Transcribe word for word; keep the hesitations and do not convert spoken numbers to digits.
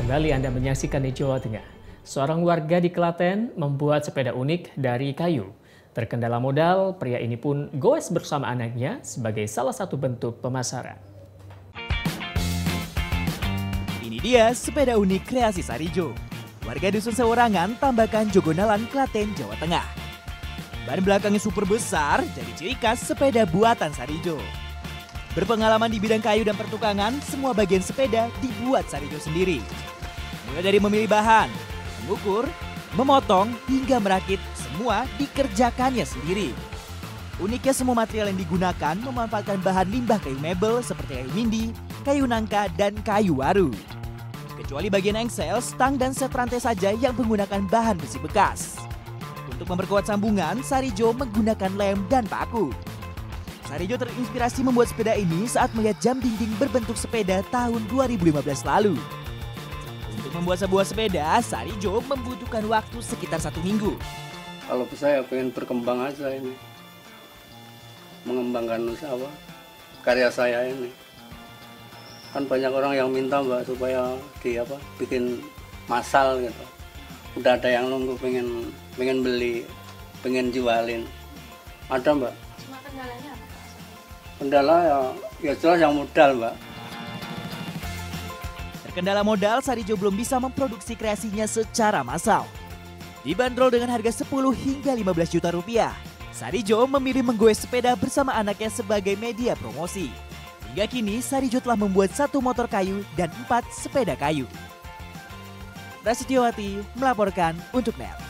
Kembali Anda menyaksikan di Jawa Tengah. Seorang warga di Klaten membuat sepeda unik dari kayu. Terkendala modal, pria ini pun goes bersama anaknya sebagai salah satu bentuk pemasaran. Ini dia sepeda unik kreasi Sarijo, warga dusun Seworagan Tambakan Jogonalan, Klaten, Jawa Tengah. Ban belakangnya super besar jadi ciri khas sepeda buatan Sarijo. Berpengalaman di bidang kayu dan pertukangan, semua bagian sepeda dibuat Sarijo sendiri. Mulai dari memilih bahan, mengukur, memotong, hingga merakit, semua dikerjakannya sendiri. Uniknya semua material yang digunakan memanfaatkan bahan limbah kayu mebel seperti kayu mindi, kayu nangka, dan kayu waru. Kecuali bagian engsel, stang, dan set rantai saja yang menggunakan bahan besi bekas. Untuk memperkuat sambungan, Sarijo menggunakan lem dan paku. Sarijo terinspirasi membuat sepeda ini saat melihat jam dinding berbentuk sepeda tahun dua ribu lima belas lalu. Untuk membuat sebuah sepeda, Sarijo membutuhkan waktu sekitar satu minggu. Kalau saya pengen berkembang aja ini, mengembangkan usaha karya saya ini. Kan banyak orang yang minta mbak supaya di apa bikin masal gitu. Udah ada yang nunggu pengen pengen beli, pengen jualin. Ada mbak. Cuma kendalanya apa? Kendala ya, ya jelas yang modal mbak. Terkendala modal, Sarijo belum bisa memproduksi kreasinya secara massal. Dibanderol dengan harga sepuluh hingga lima belas juta rupiah, Sarijo memilih menggoes sepeda bersama anaknya sebagai media promosi. Hingga kini Sarijo telah membuat satu motor kayu dan empat sepeda kayu. Rasid Yowati melaporkan untuk N E T.